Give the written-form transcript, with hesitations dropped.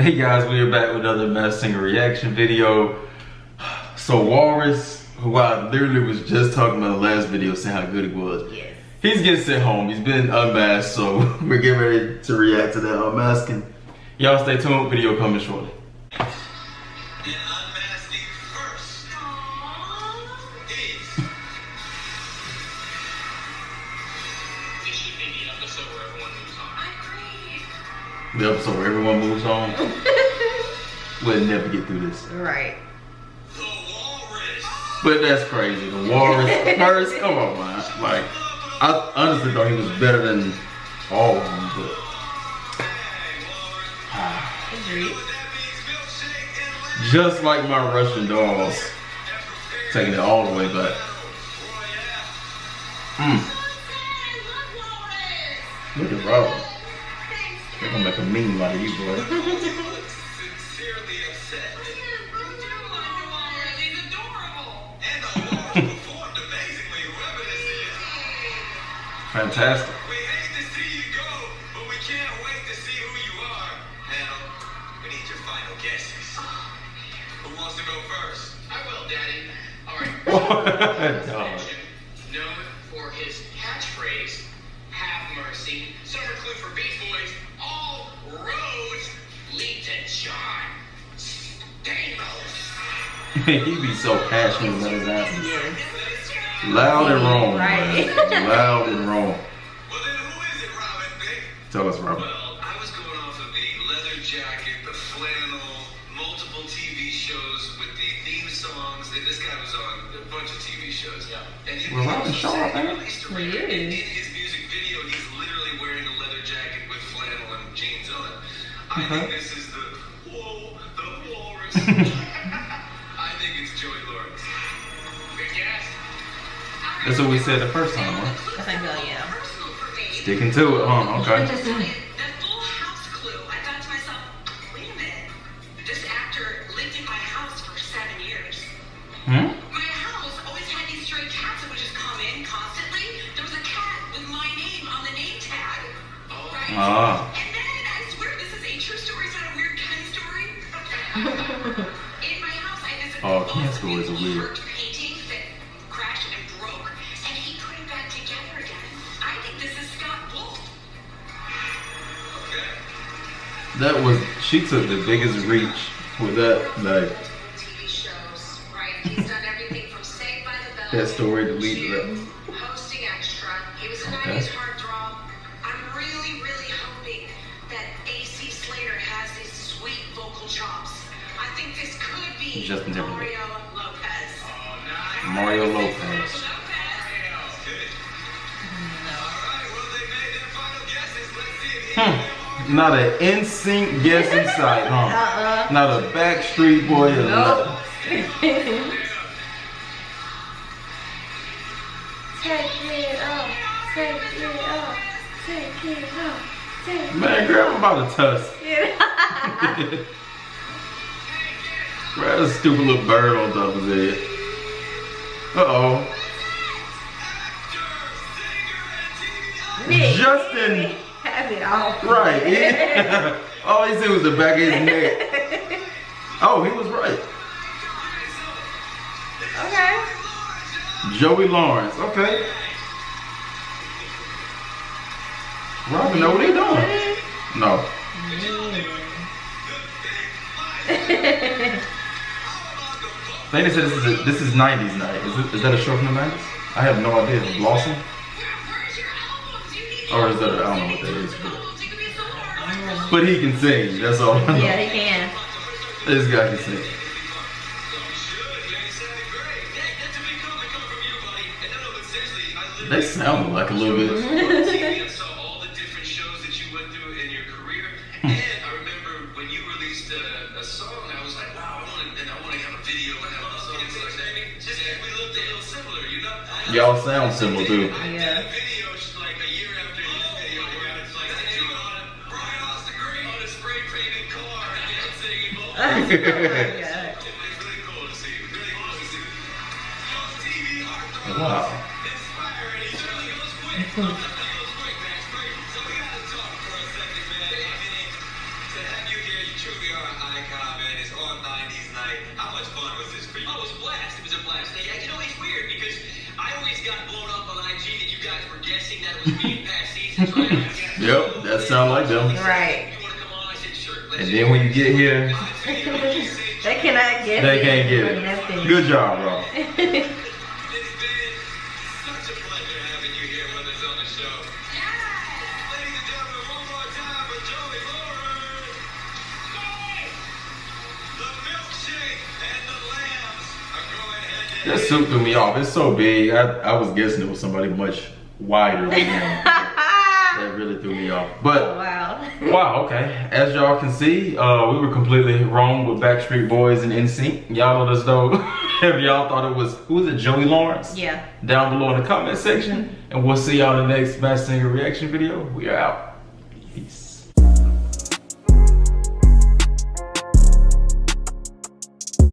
Hey guys, we are back with another Masked Singer reaction video. So Walrus, who I literally was just talking about in the last video, saying how good it was. Yes. He's getting sent home. He's been unmasked, so we're getting ready to react to that unmasking. Y'all stay tuned. Video coming shortly. The episode where everyone moves on. We'll never get through this. Right. The Walrus. But that's crazy. The Walrus first. Come on, man. Like, I honestly thought he was better than all of them, but. Just like my Russian dolls. Taking it all the way back. Look at Robin. They're gonna make a meme out of you, boy. Sincerely upset. He's adorable. And the Walrus performed amazingly, whoever this is. Fantastic. We hate to see you go, but we can't wait to see who you are. Now, we need your final guesses. Who wants to go first? I will, Daddy. Alright. Dog. Known for his catchphrase, have mercy. Summer clue for Beach Boys. Roads lead to John Stamos. He be so passionate about his answers. Yeah. Loud and wrong. Right. Loud and wrong. Well, then who is it, Robin Bick? Tell us, Robin. Well, I was going off of the leather jacket, the flannel, multiple TV shows with the theme songs. This guy was on a bunch of TV shows. Yeah. And he was Robin Shaw, man. In his music video, he's literally wearing a leather jacket with flannel and jeans on. I think this is the Walrus. I think it's Joey Lawrence. Good guess. That's what we said the first time, huh? I think so, yeah. Sticking to it, huh? Okay. That Full House clue, I thought to myself, wait a minute. This actor lived in my house for 7 years. Hmm? My house always had these stray cats that would just come in constantly. There was a cat with my name on the name tag. All right. Oh, cat stories are weird. Painting that crashed and broke, and he put it back together again. I think this is Scott Wolf. Okay. That was, she took the biggest reach with that, like. TV shows, right? He's done everything from Saved by the Bell. That story deleted that. Hosting extra. He was a 90s heartthrob. I'm really, really hoping that AC Slater has these sweet vocal chops. I think this could be Mario Lopez. Mario Lopez. Not an NSYNC guess in sight, huh? Not a Backstreet Boy or nothing. Take me up, take me up, take me up, take me up. Man, girl, I'm about to tuss. Right, a stupid little bird on top of his head. Justin has it all. Right. Yeah. All he said was the back of his neck. Oh, he was right. Okay. Joey Lawrence. Okay. Robin, know what he doing? No. They said this is 90s night. Is that a show from the 90s? I have no idea. Blossom? Or is that a, I don't know what that is. But he can sing. That's all I know. Yeah, he can. This guy can sing. They sound like a little bit. Y'all sound similar too. Yeah. Video just like a year after this video came out, it's like Brian Austin Green on a spray painted car and it's singing vocals. It's really cool to see. Really cool to see. Y'all TV are inspiring each other. It goes quick. So we gotta talk for a second, man. I mean, to have you here, you truly are. guessing that was me in past seasons. Yep, that sounds like them. Right. And then when you get here, they cannot get it. They can't get it. Nothing. Good job, bro. It's been such a pleasure having you here with us on the show. Yeah. Ladies and gentlemen, one more time with Joey Lawrence. Joey! The milkshake and the lambs are growing head to head. This soup threw me off. It's so big. I was guessing it was somebody much wider than him. That really threw me off. But oh, wow. Wow, okay. As y'all can see, we were completely wrong with Backstreet Boys and NSYNC. Y'all let us know if y'all thought it was, who was it, Joey Lawrence? Yeah. Down below in the comment section. And we'll see y'all in the next Masked Singer reaction video. We are out. Peace.